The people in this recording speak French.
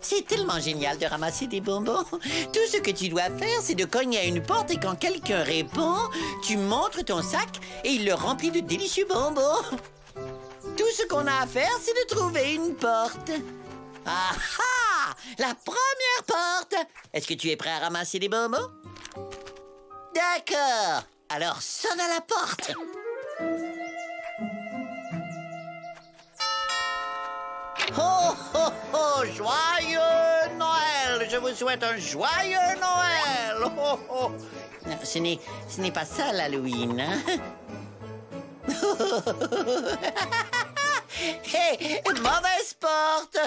C'est tellement génial de ramasser des bonbons. Tout ce que tu dois faire, c'est de cogner à une porte et quand quelqu'un répond, tu montres ton sac et il le remplit de délicieux bonbons. Tout ce qu'on a à faire, c'est de trouver une porte. Ah ah! La première porte! Est-ce que tu es prêt à ramasser des bonbons? D'accord! Alors sonne à la porte. Oh, oh, oh, joyeux Noël! Je vous souhaite un joyeux Noël! Oh, oh. Non, ce n'est pas ça l'Halloween, hein? Hé, hey, mauvaise porte!